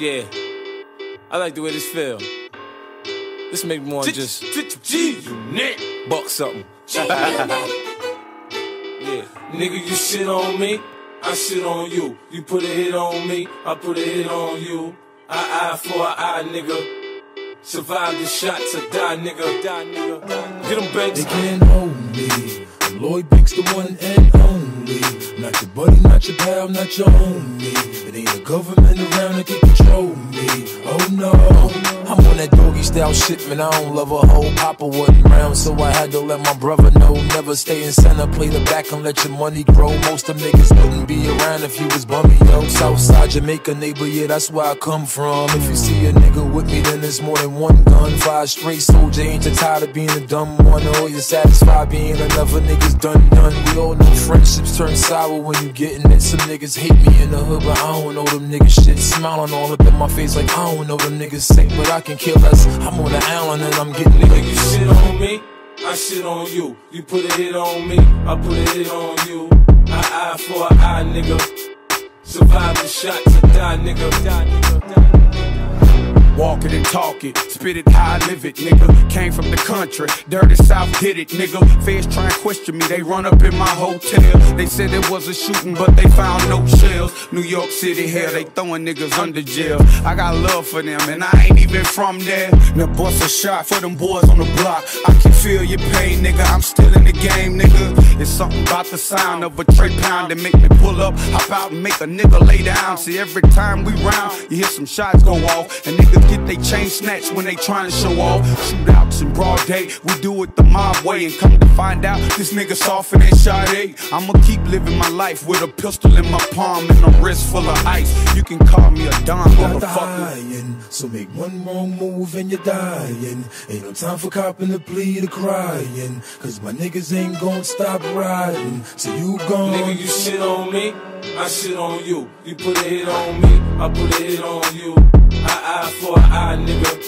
Yeah, I like the way this feel. This make me want to just buck something. Yeah, nigga, you shit on me, I shit on you. You put a hit on me, I put a hit on you. Eye for an eye, nigga. Survive the shot to die, nigga. Die, nigga. Get them Banks. They can't hold me. Lloyd Banks, the one and only. Not your buddy, not your pal, not your homie. It ain't a government around that can control me. Oh no, I'm on that doggy style shit, man. I don't love a hoe. Papa wasn't round, so I had to let my brother know. Never stay in center, play the back and let your money grow. Most of them niggas wouldn't be around if you was bummy, yo. Southside Jamaica, neighbor, yeah, that's where I come from. If you see a nigga with me, then it's more than one gun. Five straight soldier, ain't you tired of being a dumb one? Or you're satisfied being another nigga's done. We all know friendships turn sour when you getting it. Some niggas hate me in the hood, but I don't know them niggas shit. Smiling all up in my face like I don't know them niggas sick, but I can kill us. I'm on the island and I'm getting it. Nigga, you shit on me, I shit on you. You put a hit on me, I put a hit on you. Eye for an eye, nigga. Survive the shot to die, nigga. Die, nigga. Die. Walk it and talk it, spit it how I live it, nigga. Came from the country, dirty south did it, nigga. Feds try and question me, they run up in my hotel. They said it was a shooting, but they found no shells. New York City hell, they throwing niggas under jail. I got love for them, and I ain't even from there. Now bust a shot for them boys on the block. I can feel your pain, nigga, I'm still in the game, nigga. It's something about the sound of a Trey Pound that make me pull up, hop out and make a nigga lay down. See, every time we round, you hear some shots go off, and niggas get they chain snatched when they tryna show off. Shootouts in broad day, we do it the mob way. And come to find out, this nigga soft and that Sade. I'ma keep living my life with a pistol in my palm and a wrist full of ice. You can call me a don, motherfucker. So make one wrong move and you're dying. Ain't no time for copping the plea to crying, cause my niggas ain't gon' stop riding. So you gone. Nigga, you shit on me, I shit on you. You put a hit on me, I put a hit on you. Eye for an eye, nigga.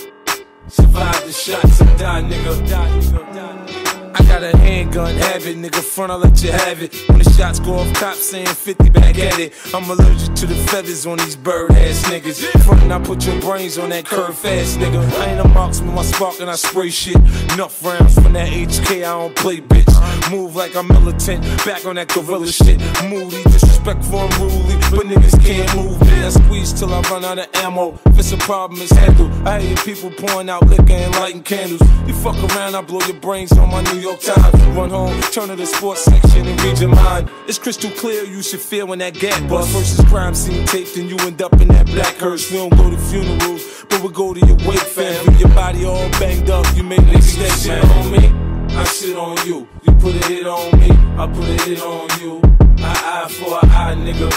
Survive the shot to die, nigga. Die, nigga. Die, nigga. I got a handgun habit, nigga. Front, I'll let you have it. When the shots go off, cops saying 50 back at it. I'm allergic to the feathers on these bird ass niggas. Front, I put your brains on that curve fast, nigga. I ain't a marksman, my spark and I spray shit. Enough rounds from that HK, I don't play, bitch. Move like I'm militant, back on that gorilla shit. Moody, disrespectful, unruly, but niggas can't move. I squeeze till I run out of ammo. If it's a problem, it's handled. I hear people pouring out liquor and lighting candles. You fuck around, I blow your brains on my New York Times. Run home, turn to the sports section and read your mind. It's crystal clear, you should feel when that gap bust. Versus crime scene tape, then you end up in that black hearse. We don't go to funerals, but we go to your wake, fam. Your body all banged up, you made an extension. You shit on me, I shit on you. You put a hit on me, I put a hit on you. Eye for an eye, nigga.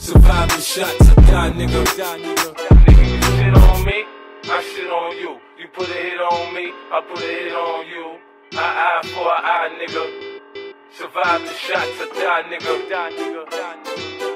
Survive the shot to die, nigga. Die, nigga. Nigga, you shit on me, I shit on you. You put a hit on me, I put a hit on you. Eye for an eye, nigga. Survive the shot to die, nigga. Die, nigga. Die, nigga.